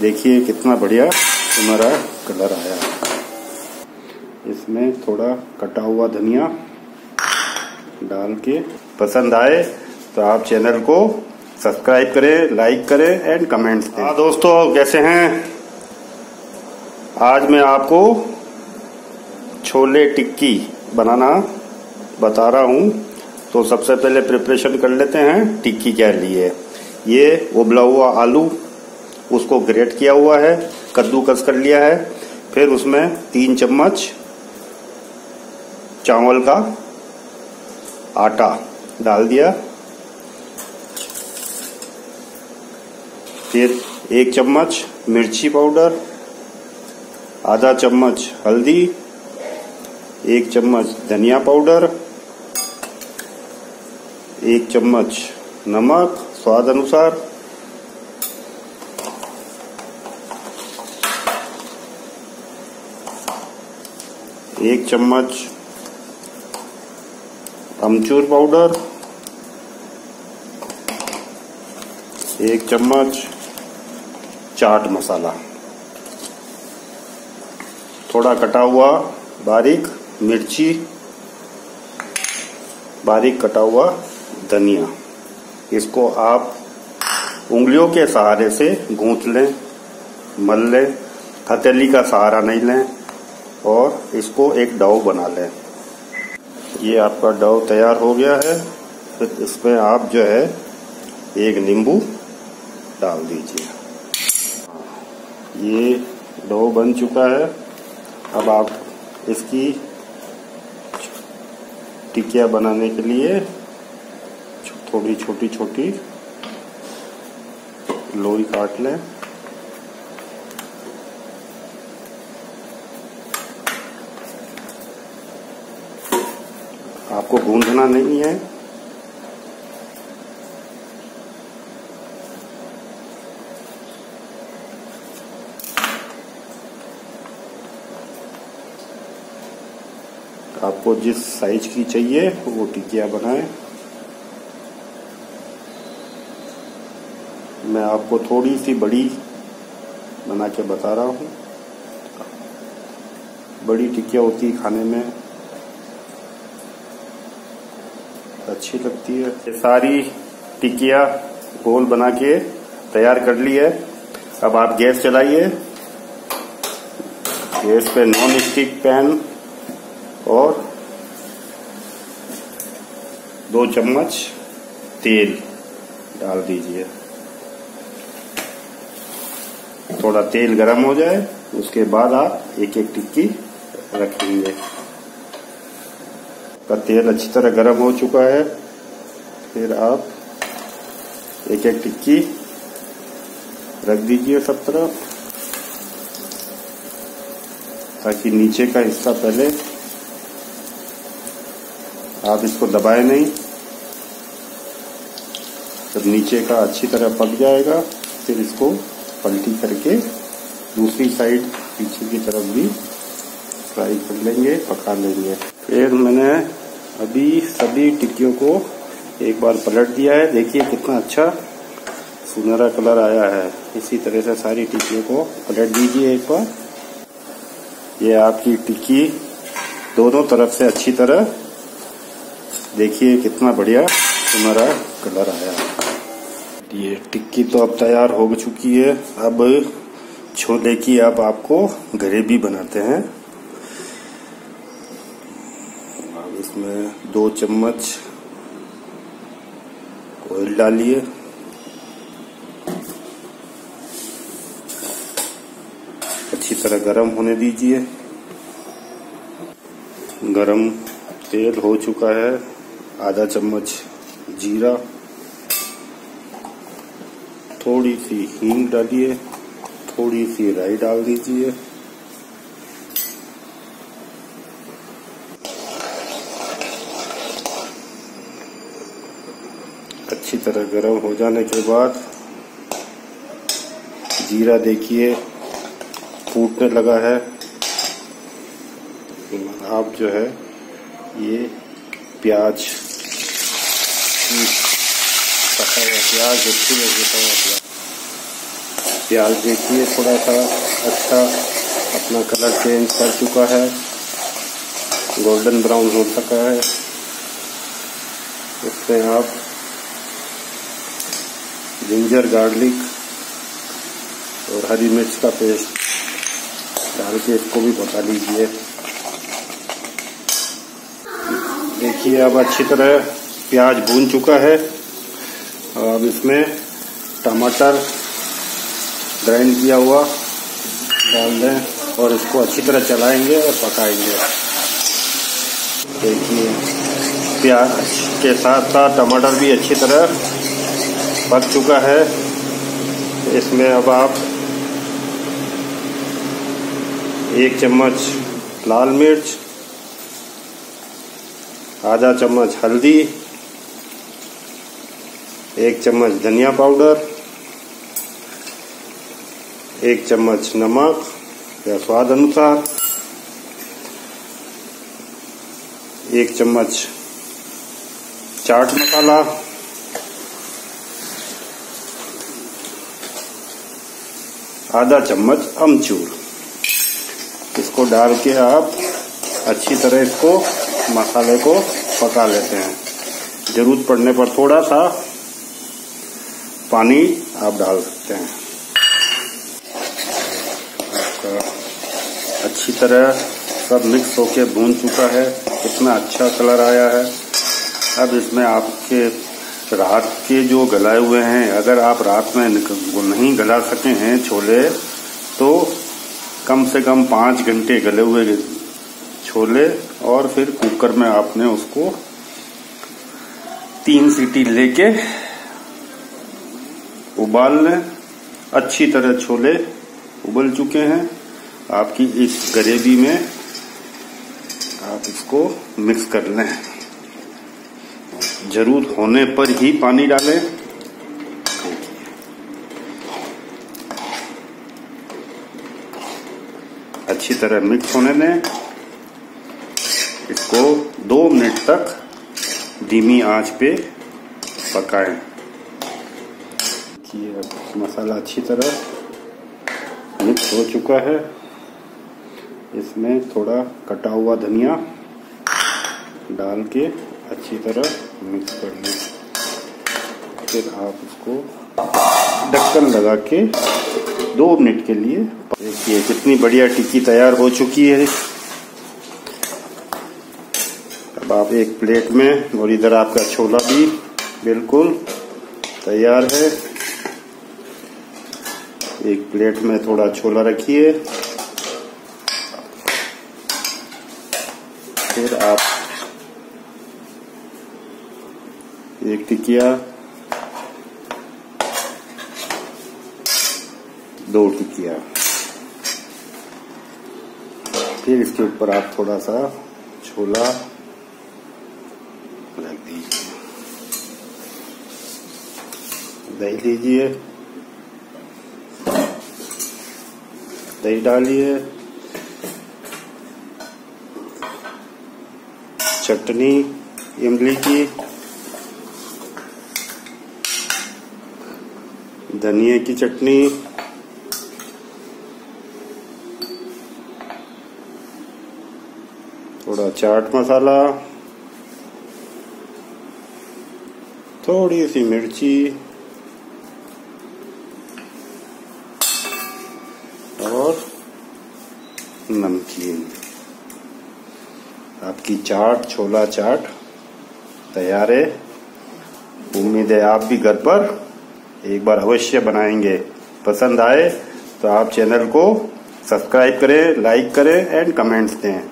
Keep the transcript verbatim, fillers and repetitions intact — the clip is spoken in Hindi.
देखिए कितना बढ़िया हमारा कलर आया। इसमें थोड़ा कटा हुआ धनिया डाल के, पसंद आए तो आप चैनल को सब्सक्राइब करें, लाइक करें एंड कमेंट्स करें। हाँ दोस्तों, कैसे हैं? आज मैं आपको छोले टिक्की बनाना बता रहा हूँ। तो सबसे पहले प्रिपरेशन कर लेते हैं टिक्की के लिए। ये उबला हुआ आलू, उसको ग्रेट किया हुआ है, कद्दूकस कर लिया है। फिर उसमें तीन चम्मच चावल का आटा डाल दिया। फिर एक चम्मच मिर्ची पाउडर, आधा चम्मच हल्दी, एक चम्मच धनिया पाउडर, एक चम्मच नमक स्वाद अनुसार, एक चम्मच अमचूर पाउडर, एक चम्मच चाट मसाला, थोड़ा कटा हुआ बारीक मिर्ची, बारीक कटा हुआ धनिया। इसको आप उंगलियों के सहारे से गूंथ लें, मल लें, हथेली का सहारा नहीं लें, और इसको एक डो बना लें। ये आपका डो तैयार हो गया है। फिर इसमें आप जो है एक नींबू डाल दीजिए। ये डो बन चुका है। अब आप इसकी टिकिया बनाने के लिए थोड़ी छोटी छोटी लोई काट लें। आपको गूंधना नहीं है। आपको जिस साइज की चाहिए वो टिकिया बनाएं। मैं आपको थोड़ी सी बड़ी बना के बता रहा हूँ। बड़ी टिकिया होती है, खाने में अच्छी लगती है। ये सारी टिकिया गोल बना के तैयार कर ली है। अब आप गैस चलाइए। गैस पे नॉन स्टिक पैन और दो चम्मच तेल डाल दीजिए। थोड़ा तेल गर्म हो जाए, उसके बाद आप एक एक टिक्की रखेंगे। का तेल अच्छी तरह गर्म हो चुका है। फिर आप एक एक टिक्की रख दीजिए सब तरफ, ताकि नीचे का हिस्सा पहले, आप इसको दबाए नहीं, जब नीचे का अच्छी तरह पक जाएगा फिर इसको पलटी करके दूसरी साइड पीछे की तरफ भी फ्राई कर लेंगे, पका लेंगे। फिर मैंने अभी सभी टिक्कियों को एक बार पलट दिया है। देखिए कितना अच्छा सुनहरा कलर आया है। इसी तरह से सारी टिक्कियों को पलट दीजिए एक बार। ये आपकी टिक्की दोनों तरफ से अच्छी तरह, देखिए कितना बढ़िया सुनहरा कलर आया। ये टिक्की तो अब तैयार हो चुकी है। अब छोले की अब आपको ग्रेवी बनाते हैं। इसमें दो चम्मच ऑयल डालिए, अच्छी तरह गरम होने दीजिए। गरम तेल हो चुका है। आधा चम्मच जीरा, थोड़ी सी हींग डालिए, थोड़ी सी राई डाल दीजिए। अच्छी तरह गर्म हो जाने के बाद जीरा देखिए फूटने लगा है। आप जो है ये प्याज, पका हुआ प्याज, अच्छी लगे प्याज, प्याज देखिए थोड़ा सा अच्छा अपना कलर चेंज कर चुका है, गोल्डन ब्राउन हो चुका है। इसमें आप जिंजर गार्लिक और हरी मिर्च का पेस्ट डाल के इसको भी पका लीजिए। देखिए अब अच्छी तरह प्याज भून चुका है। अब इसमें टमाटर ग्राइंड किया हुआ डाल दें और इसको अच्छी तरह चलाएंगे और पकाएंगे। देखिए प्याज के साथ साथ टमाटर भी अच्छी तरह पक चुका है। इसमें अब आप एक चम्मच लाल मिर्च, आधा चम्मच हल्दी, एक चम्मच धनिया पाउडर, एक चम्मच नमक या स्वाद अनुसार, एक चम्मच चाट मसाला, आधा चम्मच अमचूर। इसको डाल के आप अच्छी तरह इसको मसाले को पका लेते हैं। जरूरत पड़ने पर थोड़ा सा पानी आप डाल सकते हैं। आपका अच्छी तरह सब मिक्स होके भून चुका है, इसमें अच्छा कलर आया है। अब इसमें आपके रात के जो गलाए हुए हैं, अगर आप रात में नहीं गला सके हैं छोले तो कम से कम पाँच घंटे गले हुए छोले और फिर कुकर में आपने उसको तीन सीटी लेके उबाल लें। अच्छी तरह छोले उबल चुके हैं। आपकी इस ग्रेवी में आप इसको मिक्स कर लें। जरूरत होने पर ही पानी डालें। अच्छी तरह मिक्स होने दें। इसको दो मिनट तक धीमी आंच पे पकाएं। ये मसाला अच्छी तरह मिक्स हो चुका है। इसमें थोड़ा कटा हुआ धनिया डाल के अच्छी तरह मिक्स कर लें। फिर आप उसको ढक्कन लगा के दो मिनट के लिए। देखिए कितनी बढ़िया टिक्की तैयार हो चुकी है। अब आप एक प्लेट में, और इधर आपका छोला भी बिल्कुल तैयार है। एक प्लेट में थोड़ा छोला रखिए। फिर आप एक टिकिया, दो टिकिया, फिर इसके ऊपर आप थोड़ा सा छोला रख दीजिए, दही लीजिए, दही डालिए, चटनी इमली की, धनिया की चटनी, थोड़ा चाट मसाला, थोड़ी सी मिर्ची और नमकीन। आपकी चाट, छोला चाट तैयार है। उम्मीद है आप भी घर पर एक बार अवश्य बनाएंगे। पसंद आए तो आप चैनल को सब्सक्राइब करें, लाइक करें एंड कमेंट्स दें।